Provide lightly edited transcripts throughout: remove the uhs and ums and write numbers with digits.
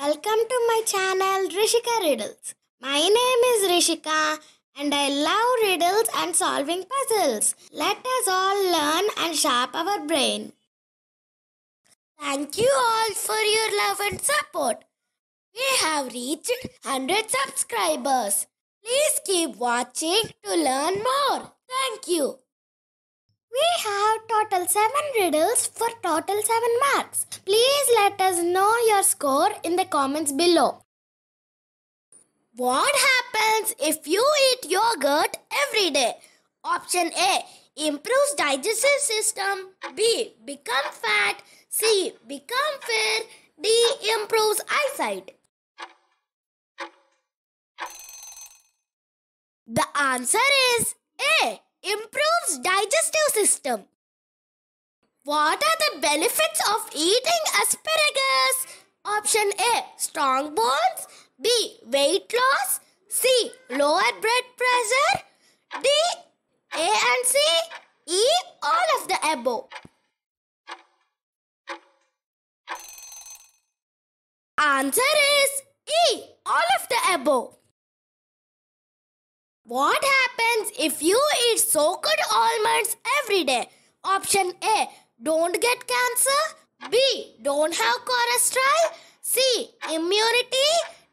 Welcome to my channel Rishika Riddles. My name is Rishika and I love riddles and solving puzzles. Let us all learn and sharp our brain. Thank you all for your love and support. We have reached 100 subscribers. Please keep watching to learn more. Thank you. We have total 7 riddles for total 7 marks. Please let us know your score in the comments below. What happens if you eat yogurt every day? Option A. Improves digestive system. B. Become fat. C. Become fair. D. Improves eyesight. The answer is A. Improves digestive system. What are the benefits of eating asparagus? Option A. Strong bones. B. Weight loss. C. Lower blood pressure. D. A and C. E. All of the above. Answer is E. All of the above. What happens if you eat soaked almonds every day? Option A. Don't get cancer. B. Don't have cholesterol. C. Immunity.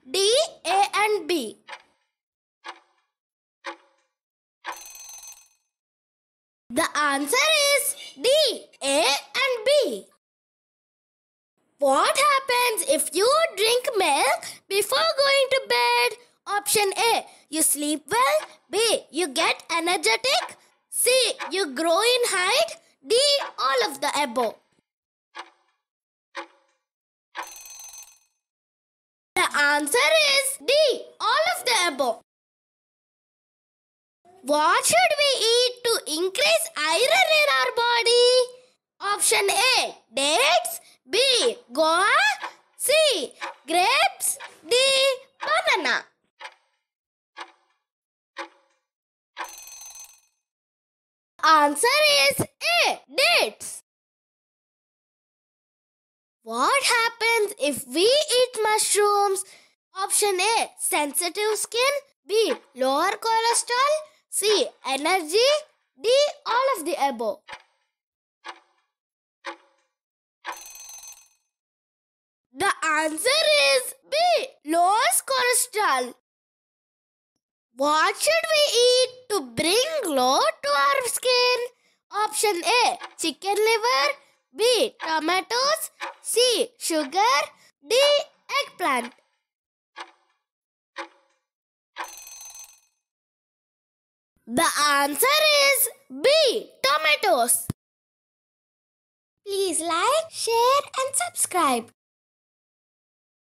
D. A and B. The answer is D. A and B. What happens if you drink milk before going to bed? Option A. You sleep well. B. You get energetic. C. You grow in height. D. All of the above. The answer is D. All of the above. What should we eat to increase iron in our body? Option A. Dates. B. Guava. C. Grapes. D. Banana. Answer is A. Dates. What happens if we eat mushrooms? Option A. Sensitive skin. B. Lower cholesterol. C. Energy. D. All of the above. The answer is B. Lowers cholesterol. What should we eat to bring glow to our skin? Option A. Chicken liver. B. Tomatoes. C. Sugar. D. Eggplant. The answer is B. Tomatoes. Please like, share and subscribe.